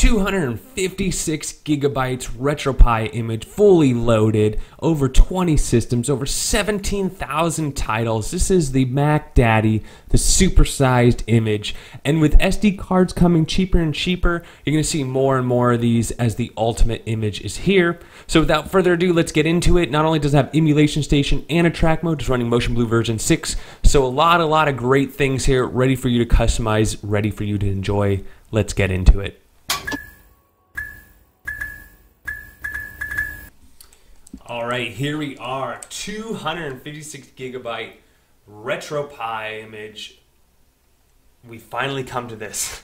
256 gigabytes RetroPie image, fully loaded, over 20 systems, over 17,000 titles. This is the Mac Daddy, the supersized image. And with SD cards coming cheaper and cheaper, you're going to see more and more of these as the ultimate image is here. So without further ado, let's get into it. Not only does it have emulation station and a track mode, it's running MotionBlue version 6. So a lot of great things here, ready for you to customize, ready for you to enjoy. Let's get into it. All right, here we are, 256 gigabyte RetroPie image. We finally come to this.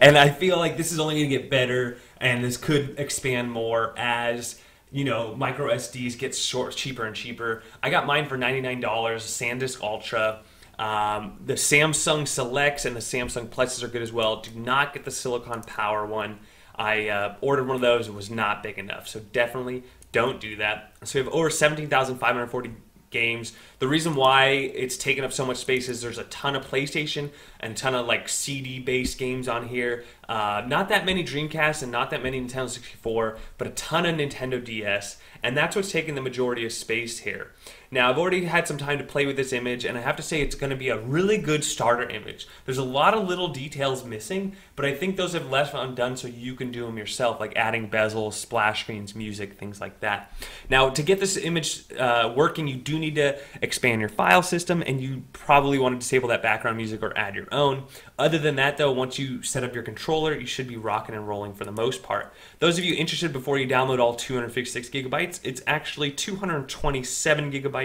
And I feel like this is only gonna get better, and this could expand more as, you know, micro SDs get cheaper and cheaper. I got mine for $99, SanDisk Ultra. The Samsung Selects and the Samsung Pluses are good as well. Do not get the Silicon Power one. I ordered one of those and was not big enough, so definitely don't do that. So we have over 17,540 games. The reason why it's taken up so much space is there's a ton of PlayStation and a ton of like CD-based games on here. Not that many Dreamcast and not that many Nintendo 64, but a ton of Nintendo DS, and that's what's taking the majority of space here. Now, I've already had some time to play with this image, and I have to say it's going to be a really good starter image. There's a lot of little details missing, but I think those have left undone so you can do them yourself, like adding bezels, splash screens, music, things like that. Now, to get this image working, you do need to expand your file system, and you probably want to disable that background music or add your own. Other than that, though, once you set up your controller, you should be rocking and rolling for the most part. Those of you interested, before you download all 256 gigabytes, it's actually 227 gigabytes.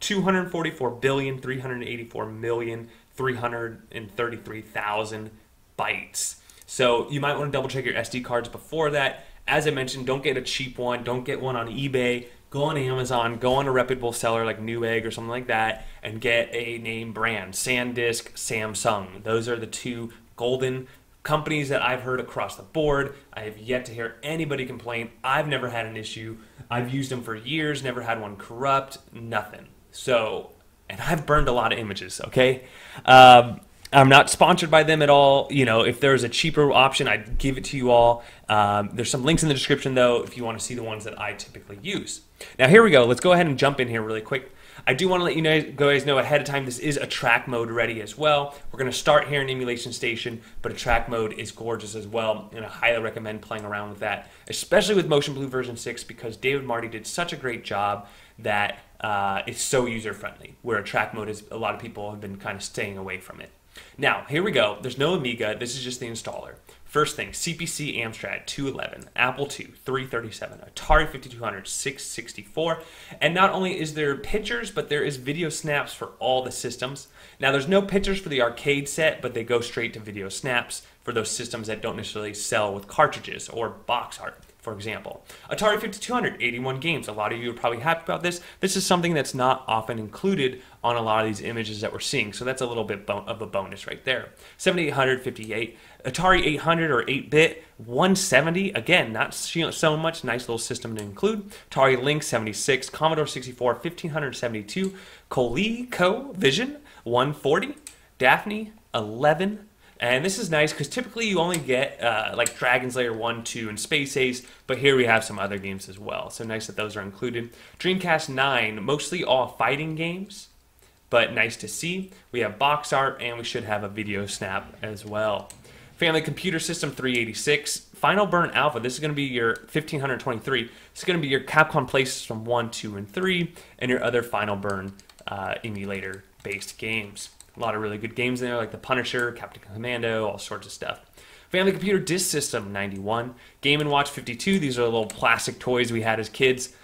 244,384,333,000 bytes. So you might want to double check your SD cards before that. As I mentioned, don't get a cheap one. Don't get one on eBay. Go on Amazon. Go on a reputable seller like Newegg or something like that and get a name brand. SanDisk, Samsung. Those are the two golden companies that I've heard across the board. I have yet to hear anybody complain. I've never had an issue. I've used them for years, never had one corrupt, nothing. So, and I've burned a lot of images, okay? I'm not sponsored by them at all. You know, if there's a cheaper option, I'd give it to you all. There's some links in the description, though, if you want to see the ones that I typically use. Now, here we go. Let's go ahead and jump in here really quick. I do want to let you guys know ahead of time, this is a track mode ready as well. We're going to start here in Emulation Station, but a track mode is gorgeous as well, and I highly recommend playing around with that, especially with MotionBlue version 6, because David Marty did such a great job that it's so user-friendly, where a track mode is, a lot of people have been kind of staying away from it. Now, here we go. There's no Amiga. This is just the installer. First thing, CPC Amstrad 211, Apple II 337, Atari 5200, 664, and not only is there pictures, but there is video snaps for all the systems. Now, there's no pictures for the arcade set, but they go straight to video snaps for those systems that don't necessarily sell with cartridges or box art, for example. Atari 5200, 81 games. A lot of you are probably happy about this. This is something that's not often included on a lot of these images that we're seeing, so that's a little bit of a bonus right there. 7858, Atari 800 or 8-bit, 170, again, not so much, nice little system to include. Atari Lynx 76, Commodore 64, 1572, Coleco Vision 140, Daphne 11, and this is nice because typically you only get like Dragon's Lair 1, 2, and Space Ace, but here we have some other games as well, so nice that those are included. Dreamcast 9, mostly all fighting games, but nice to see. We have box art, and we should have a video snap as well. Family Computer System 386, Final Burn Alpha. This is going to be your 1523. This is going to be your Capcom Play System 1, 2, and 3, and your other Final Burn emulator-based games. A lot of really good games in there, like The Punisher, Captain Commando, all sorts of stuff. Family Computer Disk System 91, Game and Watch 52. These are the little plastic toys we had as kids.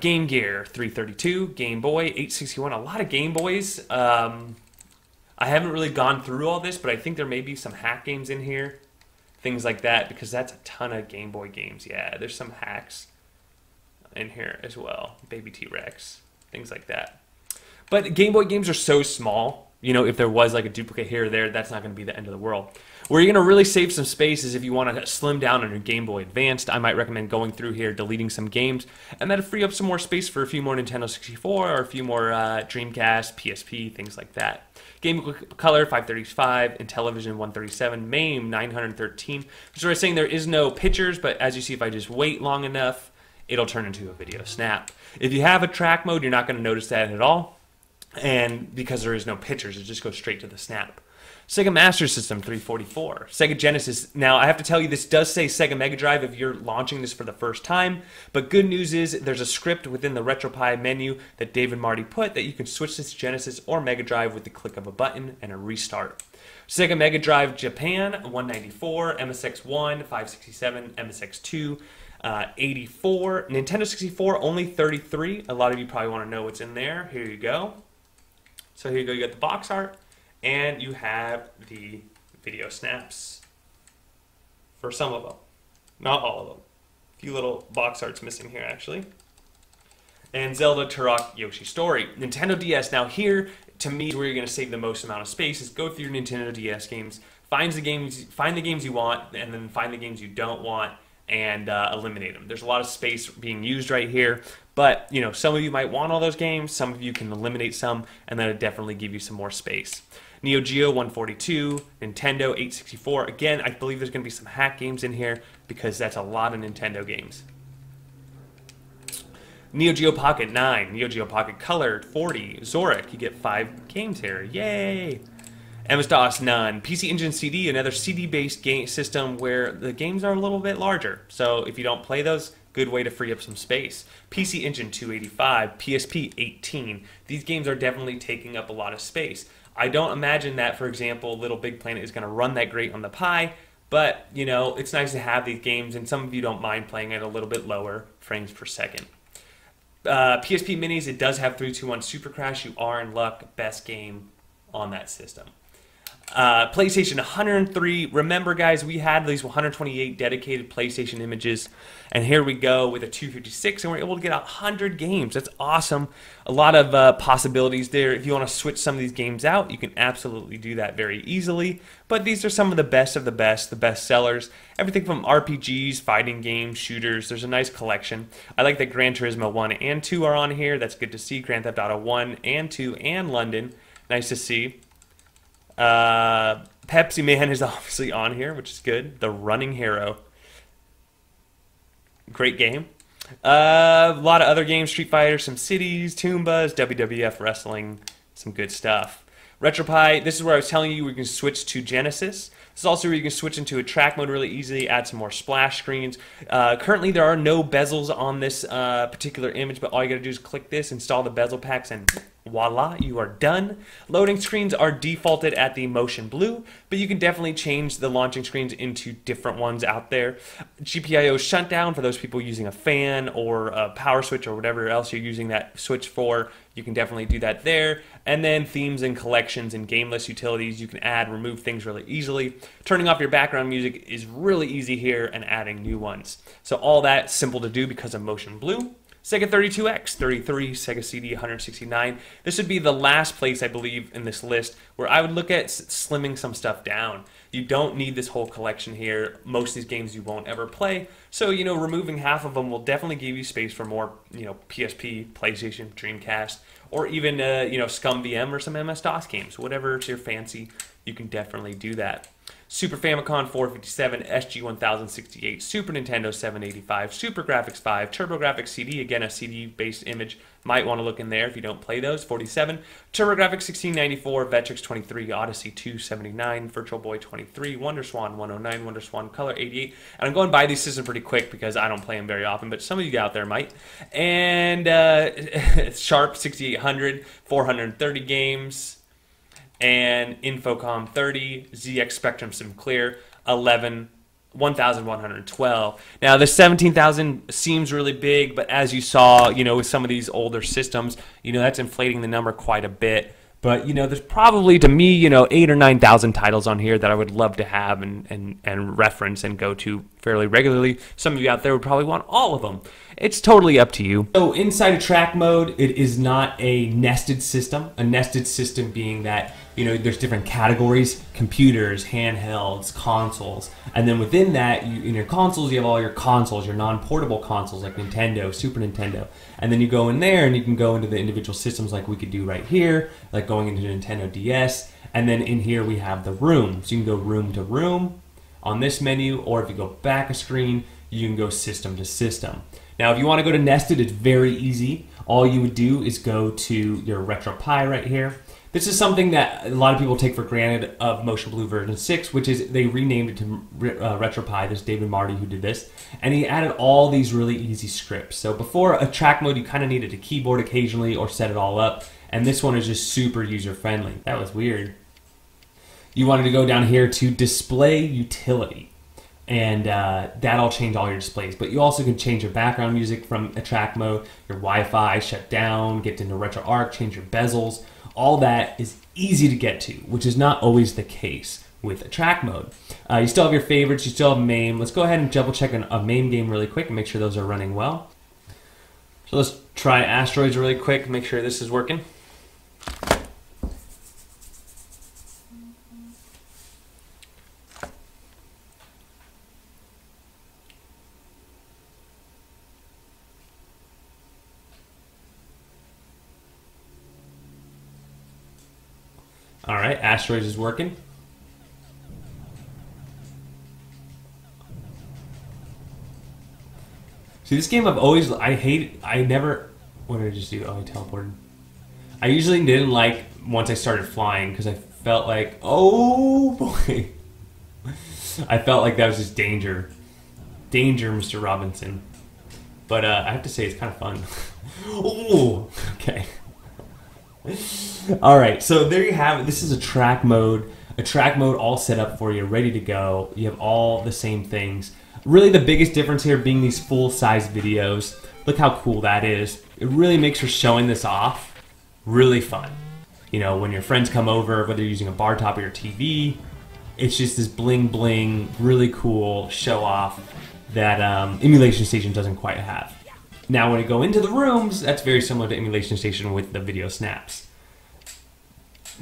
Game Gear 332, Game Boy 861, a lot of Game Boys. I haven't really gone through all this, but I think there may be some hack games in here, things like that, because that's a ton of Game Boy games. Yeah, there's some hacks in here as well, Baby T-Rex, things like that. But Game Boy games are so small you know, if there was like a duplicate here or there, that's not going to be the end of the world. Where you're going to really save some space is if you want to slim down on your Game Boy Advance. I might recommend going through here, deleting some games, and that'll free up some more space for a few more Nintendo 64 or a few more Dreamcast, PSP, things like that. Game Color 535, Intellivision 137, MAME 913. So I was saying there is no pictures, but as you see, if I just wait long enough, it'll turn into a video snap. If you have a track mode, you're not going to notice that at all, and because there is no pictures, it just goes straight to the snap. Sega Master System 344, Sega Genesis. Now, I have to tell you, this does say Sega Mega Drive if you're launching this for the first time, but good news is there's a script within the RetroPie menu that David Marty put that you can switch this to Genesis or Mega Drive with the click of a button and a restart. Sega Mega Drive Japan 194, MSX 1, 567, MSX 2, 84, Nintendo 64, only 33. A lot of you probably want to know what's in there. Here you go. So here you go, you got the box art, and you have the video snaps for some of them, not all of them. A few little box arts missing here, actually. And Zelda, Turok, Yoshi Story. Nintendo DS. Now here, to me, is where you're going to save the most amount of space, is go through your Nintendo DS games, find the games you want, and then find the games you don't want, and eliminate them. There's a lot of space being used right here, but you know, some of you might want all those games, some of you can eliminate some, and that'll definitely give you some more space. Neo Geo 142, Nintendo 864. Again, I believe there's going to be some hack games in here because that's a lot of Nintendo games. Neo Geo Pocket 9, Neo Geo Pocket Color 40, Zorak, you get 5 games here, yay! MS-DOS, none. PC Engine CD, another CD-based game system where the games are a little bit larger. So if you don't play those, good way to free up some space. PC Engine 285, PSP 18. These games are definitely taking up a lot of space. I don't imagine that, for example, Little Big Planet is going to run that great on the Pi, but, you know, it's nice to have these games, and some of you don't mind playing at a little bit lower frames per second. PSP Minis, it does have 321 Super Crash. You are in luck. Best game on that system. PlayStation 103. Remember, guys, we had these 128 dedicated PlayStation images, and here we go with a 256, and we're able to get 100 games. That's awesome. A lot of possibilities there. If you want to switch some of these games out, you can absolutely do that very easily. But these are some of the best, sellers. Everything from RPGs, fighting games, shooters. There's a nice collection. I like that Gran Turismo 1 and 2 are on here. That's good to see. Grand Theft Auto 1 and 2 and London. Nice to see. Pepsi Man is obviously on here, which is good. The Running Hero. Great game. A lot of other games. Street Fighter, some cities, Toombas, WWF Wrestling. Some good stuff. RetroPie, this is where I was telling you we can switch to Genesis. This is also where you can switch into a track mode really easily, add some more splash screens. Currently, there are no bezels on this particular image, but all you got to do is click this, install the bezel packs, and voila, you are done. Loading screens are defaulted at the MotionBlue, but you can definitely change the launching screens into different ones out there. GPIO shutdown, for those people using a fan or a power switch or whatever else you're using that switch for, you can definitely do that there. And then themes and collections and game list utilities, you can add, remove things really easily. Turning off your background music is really easy here, and adding new ones. So all that simple to do because of MotionBlue. Sega 32X, 33, Sega CD 169. This would be the last place, I believe, in this list where I would look at slimming some stuff down. You don't need this whole collection here. Most of these games you won't ever play. So, you know, removing half of them will definitely give you space for more, you know, PSP, PlayStation, Dreamcast, or even, you know, Scum VM or some MS-DOS games. Whatever's your fancy, you can definitely do that. Super Famicom 457, SG 1068, Super Nintendo 785, TurboGrafx 5, TurboGrafx CD, again a CD-based image, might want to look in there if you don't play those, 47, TurboGrafx 1694, Vectrex 23, Odyssey 279, Virtual Boy 23, Wonderswan 109, Wonderswan Color 88, and I'm going by these systems pretty quick because I don't play them very often, but some of you out there might, and Sharp 6800, 430 games, and Infocom 30, ZX Spectrum Sinclair 11, 1112. Now the 17,000 seems really big, but as you saw, you know, with some of these older systems, you know, that's inflating the number quite a bit. But you know, there's probably, to me, you know, 8,000 or 9,000 titles on here that I would love to have and reference and go to fairly regularly. Some of you out there would probably want all of them. It's totally up to you. So inside of track mode, it is not a nested system. A nested system being that you know, there's different categories: computers, handhelds, consoles, and then within that, you, in your consoles, you have all your consoles, your non-portable consoles like Nintendo, Super Nintendo, and then you go in there and you can go into the individual systems like we could do right here, like going into Nintendo DS, and then in here we have the room, so you can go room to room on this menu, or if you go back a screen, you can go system to system. Now, if you want to go to nested, it's very easy. All you would do is go to your RetroPie right here. This is something that a lot of people take for granted of MotionBlue version 6, which is they renamed it to RetroPie. There's David Marty who did this. And he added all these really easy scripts. So before a track mode, you kind of needed a keyboard occasionally or set it all up. And this one is just super user-friendly. That was weird. You wanted to go down here to display utility. And that'll change all your displays. But you also can change your background music from attract mode, your Wi-Fi, shut down, get into RetroArch, change your bezels. All that is easy to get to, which is not always the case with attract mode. You still have your favorites, you still have MAME. Let's go ahead and double check a MAME game really quick and make sure those are running well. So let's try Asteroids really quick, make sure this is working. All right, Asteroids is working. See, this game I've always, I hate, I never, what did I just do? Oh, I teleported. I usually didn't like once I started flying because I felt like, oh boy. I felt like that was just danger. Danger, Mr. Robinson. But I have to say, it's kind of fun. Ooh, okay. All right, so there you have it. This is a track mode all set up for you, ready to go. You have all the same things. Really the biggest difference here being these full-size videos. Look how cool that is. It really makes for showing this off really fun. You know, when your friends come over, whether you're using a bar top or your TV, it's just this bling bling, really cool show off that Emulation Station doesn't quite have. Now when you go into the rooms, that's very similar to Emulation Station with the video snaps.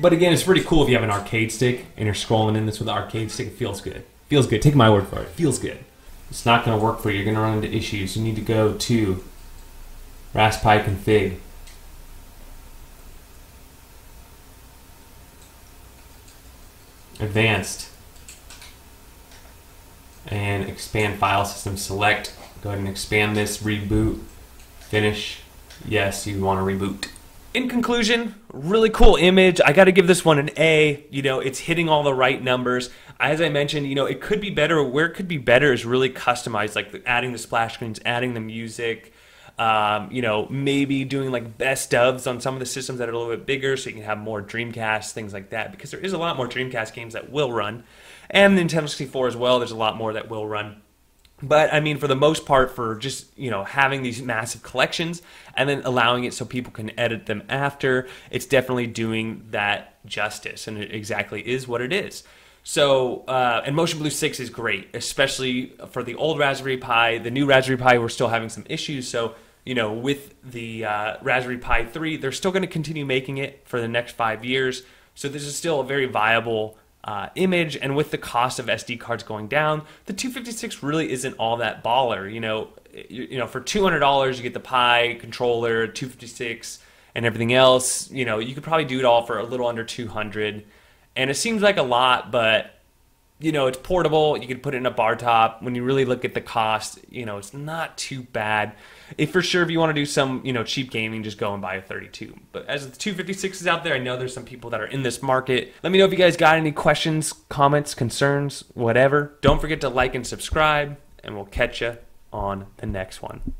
But again, it's pretty cool if you have an arcade stick and you're scrolling in this with an arcade stick. It feels good. Feels good. Take my word for it. Feels good. It's not going to work for you. You're going to run into issues. You need to go to Raspberry Pi config. Advanced. And expand file system select. Go ahead and expand this, reboot. Finish. Yes, you want to reboot. In conclusion, really cool image. I got to give this one an A. You know, it's hitting all the right numbers. As I mentioned, you know, it could be better. Where it could be better is really customized, like adding the splash screens, adding the music, you know, maybe doing like best ofs on some of the systems that are a little bit bigger so you can have more Dreamcast, things like that, because there is a lot more Dreamcast games that will run. And the Nintendo 64 as well, there's a lot more that will run. But I mean, for the most part, for just, you know, having these massive collections and then allowing it so people can edit them after, it's definitely doing that justice, and it exactly is what it is. So, and MotionBlue 6 is great, especially for the old Raspberry Pi. The new Raspberry Pi, we're still having some issues. So, you know, with the Raspberry Pi 3, they're still going to continue making it for the next 5 years. So this is still a very viable image, and with the cost of SD cards going down, the 256 really isn't all that baller. You know, for $200 you get the Pi controller, 256, and everything else. You know, you could probably do it all for a little under 200, and it seems like a lot, but you know, it's portable. You could put it in a bar top. When you really look at the cost, you know, it's not too bad. If for sure, if you want to do some, you know, cheap gaming, just go and buy a 32. But as the 256 is out there, I know there's some people that are in this market. Let me know if you guys got any questions, comments, concerns, whatever. Don't forget to like and subscribe, and we'll catch you on the next one.